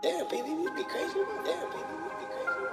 Therapy, we be crazy. Therapy, we be crazy.